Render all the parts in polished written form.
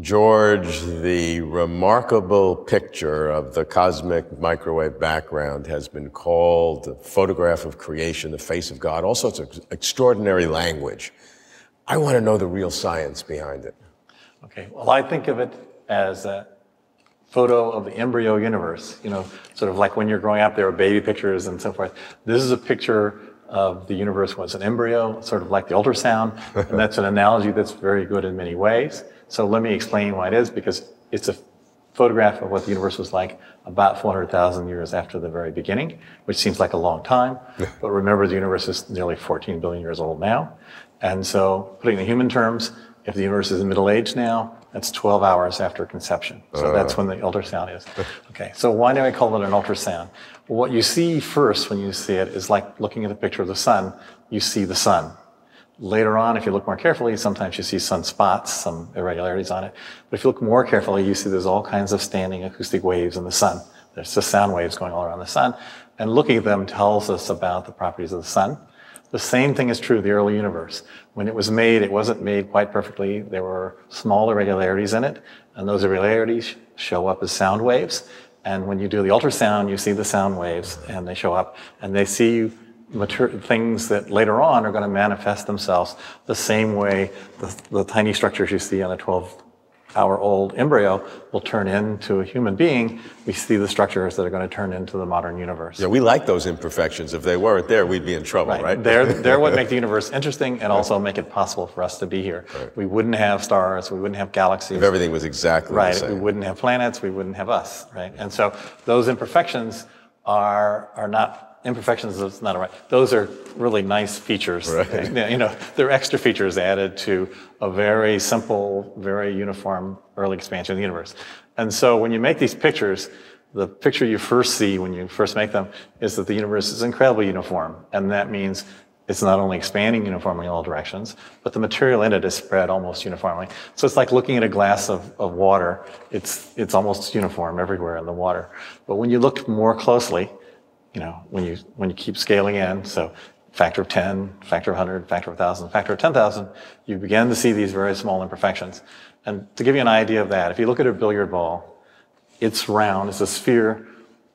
George, the remarkable picture of the cosmic microwave background has been called the photograph of creation, the face of God, all sorts of extraordinary language. I want to know the real science behind it. Okay, well, I think of it as a photo of the embryo universe, you know, sort of like when you're growing up, there are baby pictures and so forth. This is a picture of the universe was an embryo, sort of like the ultrasound, and that's an analogy that's very good in many ways. So let me explain why it is, because it's a photograph of what the universe was like about 400,000 years after the very beginning, which seems like a long time, but remember the universe is nearly 14 billion years old now. And so putting in human terms, if the universe is in middle age now, that's 12 hours after conception. So that's when the ultrasound is. Okay, so why do I call it an ultrasound? Well, what you see first when you see it is like looking at a picture of the sun, you see the sun. Later on, if you look more carefully, sometimes you see sunspots, some irregularities on it. But if you look more carefully, you see there's all kinds of standing acoustic waves in the sun. There's just sound waves going all around the sun. And looking at them tells us about the properties of the sun. The same thing is true of the early universe. When it was made, it wasn't made quite perfectly. There were small irregularities in it, and those irregularities show up as sound waves. And when you do the ultrasound, you see the sound waves, and they show up, and they see things that later on are going to manifest themselves the same way the tiny structures you see on a 12-hour-old embryo will turn into a human being. We see the structures that are going to turn into the modern universe. Yeah, we like those imperfections. If they weren't there, we'd be in trouble, right? They're what make the universe interesting and also make it possible for us to be here. Right. We wouldn't have stars, we wouldn't have galaxies. If everything was exactly the same. Right, we wouldn't have planets, we wouldn't have us, right? And so those imperfections are not imperfections, is not right. Those are really nice features. Right. You know, they're extra features added to a very simple, very uniform early expansion of the universe. And so when you make these pictures, the picture you first see when you first make them is that the universe is incredibly uniform. And that means it's not only expanding uniformly in all directions, but the material in it is spread almost uniformly. So it's like looking at a glass of water. It's almost uniform everywhere in the water. But when you look more closely, you know, when you keep scaling in, so factor of 10, factor of 100, factor of 1,000, factor of 10,000, you begin to see these very small imperfections. And to give you an idea of that, if you look at a billiard ball, it's round, it's a sphere,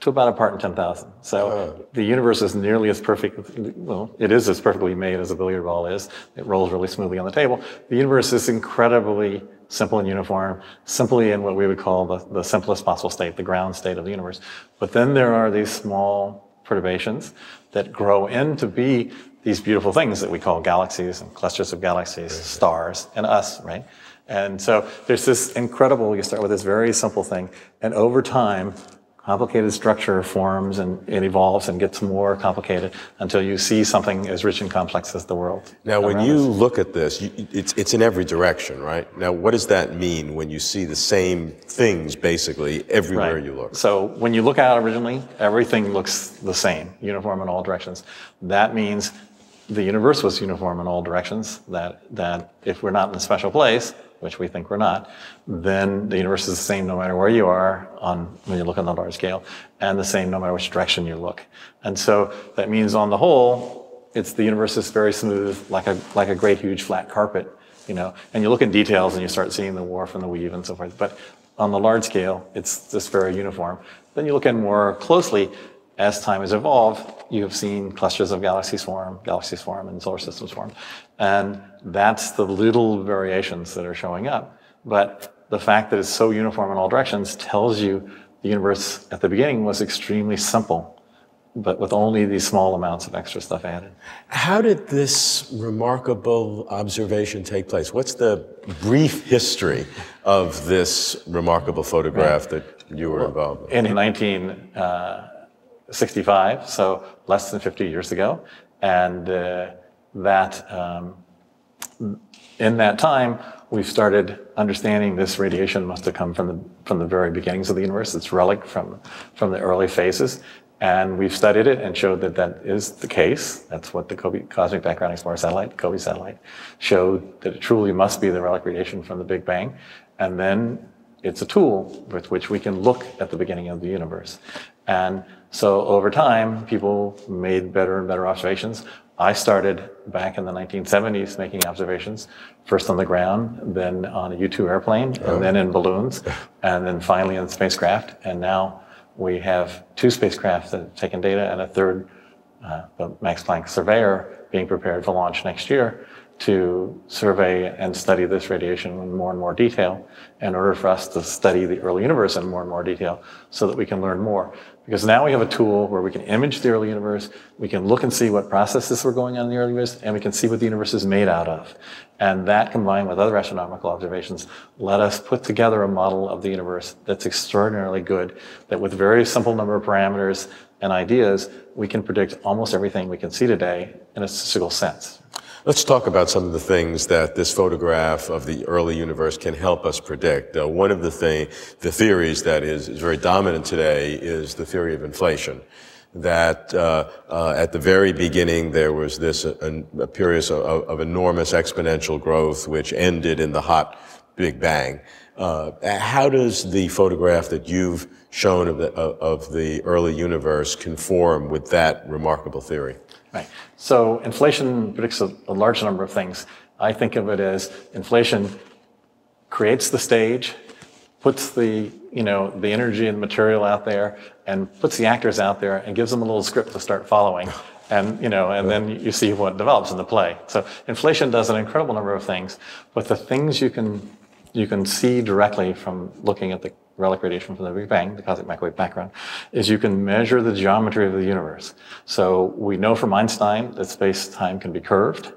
to about a part in 10,000. So the universe is nearly as perfect, well, it is as perfectly made as a billiard ball is. It rolls really smoothly on the table. The universe is incredibly simple and uniform, simply in what we would call the simplest possible state, the ground state of the universe. But then there are these small perturbations that grow in to be these beautiful things that we call galaxies and clusters of galaxies, stars, and us, right? And so there's this incredible, you start with this very simple thing, and over time, complicated structure forms and it evolves and gets more complicated until you see something as rich and complex as the world. Now, when you look at this, it's in every direction, right? Now, what does that mean when you see the same things basically everywhere you look? So when you look out originally, everything looks the same, uniform in all directions. That means the universe was uniform in all directions, that if we're not in a special place, which we think we're not, then the universe is the same no matter where you are when you look on the large scale, and the same no matter which direction you look. And so that means on the whole, the universe is very smooth, like a great huge flat carpet, you know, and you look in details and you start seeing the warp and the weave and so forth. But on the large scale, it's just very uniform. Then you look in more closely, as time has evolved, you have seen clusters of galaxies form, and solar systems form. And that's the little variations that are showing up. But the fact that it's so uniform in all directions tells you the universe at the beginning was extremely simple, but with only these small amounts of extra stuff added. How did this remarkable observation take place? What's the brief history of this remarkable photograph that you were involved in? In 1965, so less than 50 years ago, and in that time we've started understanding this radiation must have come from the very beginnings of the universe. It's relic from the early phases, and we've studied it and showed that that is the case. That's what the Cosmic Background Explorer satellite, COBE satellite, showed, that it truly must be the relic radiation from the Big Bang, and then it's a tool with which we can look at the beginning of the universe. And so over time, people made better and better observations. I started back in the 1970s making observations, first on the ground, then on a U-2 airplane, and then in balloons, and then finally in spacecraft. And now we have two spacecraft that have taken data, and a third, the Max Planck Surveyor, being prepared for launch next year to survey and study this radiation in more and more detail, in order for us to study the early universe in more and more detail so that we can learn more. Because now we have a tool where we can image the early universe, we can look and see what processes were going on in the early universe, and we can see what the universe is made out of. And that, combined with other astronomical observations, let us put together a model of the universe that's extraordinarily good, that with very simple number of parameters and ideas, we can predict almost everything we can see today in a statistical sense. Let's talk about some of the things that this photograph of the early universe can help us predict. One of the theories that is very dominant today is the theory of inflation. That at the very beginning there was this a period of enormous exponential growth, which ended in the hot Big Bang. How does the photograph that you've shown of the early universe conform with that remarkable theory? Right. So inflation predicts a large number of things. I think of it as inflation creates the stage, puts the, the energy and material out there, and puts the actors out there and gives them a little script to start following. And, and then you see what develops in the play. So inflation does an incredible number of things, but the things you can see directly from looking at the relic radiation from the Big Bang, the cosmic microwave background, is you can measure the geometry of the universe. So we know from Einstein that space-time can be curved.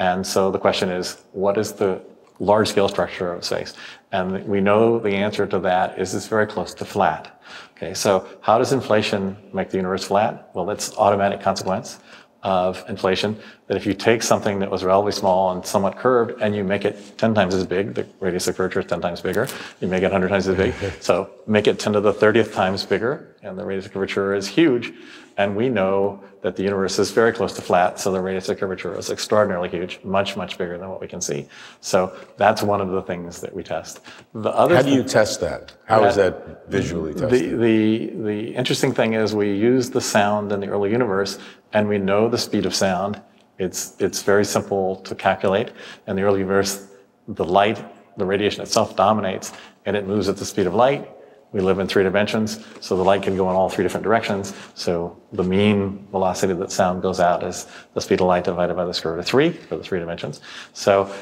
And so the question is, what is the large-scale structure of space? And we know the answer to that is it's very close to flat. Okay, so how does inflation make the universe flat? Well, that's an automatic consequence of inflation, that if you take something that was relatively small and somewhat curved and you make it 10 times as big, the radius of curvature is 10 times bigger, you make it 100 times as big, so make it 10 to the 30th times bigger, and the radius of curvature is huge, and we know that the universe is very close to flat, so the radius of curvature is extraordinarily huge, much, much bigger than what we can see. So that's one of the things that we test. The other— How do you test that? How is that visually tested? The interesting thing is we use the sound in the early universe, and we know the speed of sound. It's very simple to calculate. In the early universe, the light, the radiation itself dominates, and it moves at the speed of light. We live in three dimensions, so the light can go in all three different directions. So the mean velocity that sound goes out is the speed of light divided by the square root of 3 for the three dimensions. So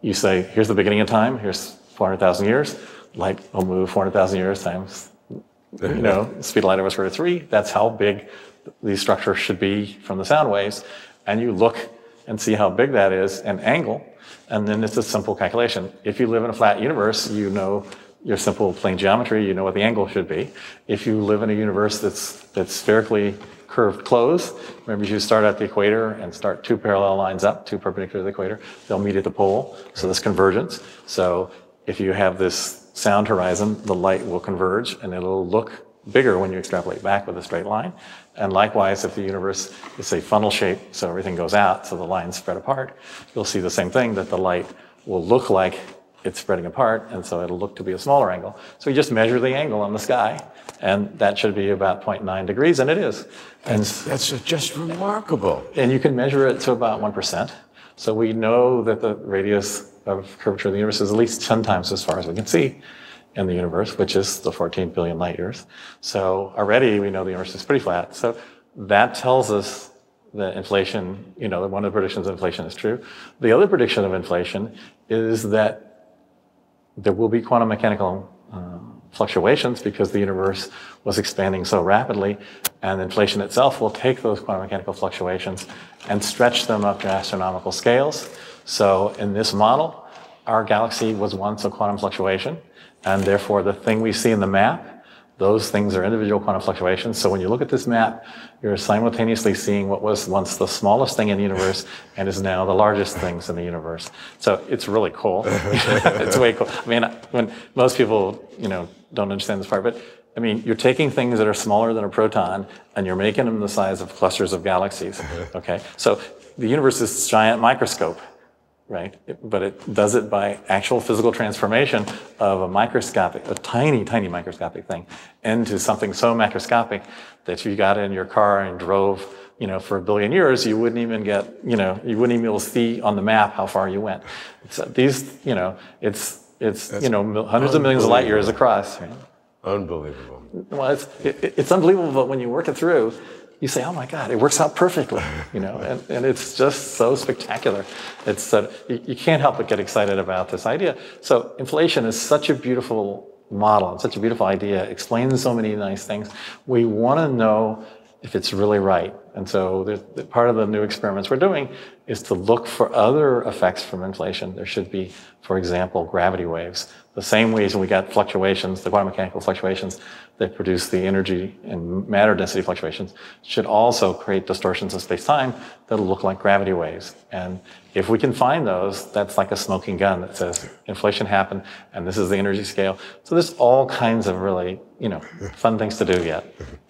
you say, here's the beginning of time, here's 400,000 years. Light will move 400,000 years times, speed of light over the square root of 3. That's how big these structures should be from the sound waves. And you look and see how big that is and angle, and then it's a simple calculation. If you live in a flat universe, you know your simple plane geometry, you know what the angle should be. If you live in a universe that's spherically curved closed, remember you start at the equator and start two parallel lines up, two perpendicular to the equator, they'll meet at the pole, so this convergence. So if you have this sound horizon, the light will converge and it'll look bigger when you extrapolate back with a straight line. And likewise, if the universe is a funnel shape, so everything goes out, so the lines spread apart, you'll see the same thing, that the light will look like it's spreading apart, and so it'll look to be a smaller angle. So you just measure the angle in the sky, and that should be about 0.9 degrees, and it is. That's just remarkable. And you can measure it to about 1%. So we know that the radius of curvature of the universe is at least 10 times as far as we can see in the universe, which is the 14 billion light years. So already we know the universe is pretty flat. So that tells us that inflation, one of the predictions of inflation is true. The other prediction of inflation is that there will be quantum mechanical fluctuations, because the universe was expanding so rapidly, and inflation itself will take those quantum mechanical fluctuations and stretch them up to astronomical scales. So in this model, our galaxy was once a quantum fluctuation, and therefore the thing we see in the map, those things are individual quantum fluctuations. So when you look at this map, you're simultaneously seeing what was once the smallest thing in the universe and is now the largest things in the universe. So it's really cool. It's way cool. I mean, when most people, don't understand this part, but I mean, you're taking things that are smaller than a proton and you're making them the size of clusters of galaxies. Okay. So the universe is this giant microscope. Right? But it does it by actual physical transformation of a tiny, tiny microscopic thing into something so macroscopic that you got in your car and drove you know, for a billion years, you wouldn't even get, you wouldn't even be able to see on the map how far you went. So these, it's hundreds of millions of light years across. Right? Unbelievable. Well, it's unbelievable, but when you work it through, you say, oh my God, it works out perfectly, and it's just so spectacular. It's you can't help but get excited about this idea. So inflation is such a beautiful model, such a beautiful idea, explains so many nice things. We want to know if it's really right. And so part of the new experiments we're doing is to look for other effects from inflation. There should be, for example, gravity waves. The same ways we got fluctuations, the quantum mechanical fluctuations that produce the energy and matter density fluctuations, should also create distortions of space-time that'll look like gravity waves. And if we can find those, that's like a smoking gun that says inflation happened and this is the energy scale. So there's all kinds of really, fun things to do yet.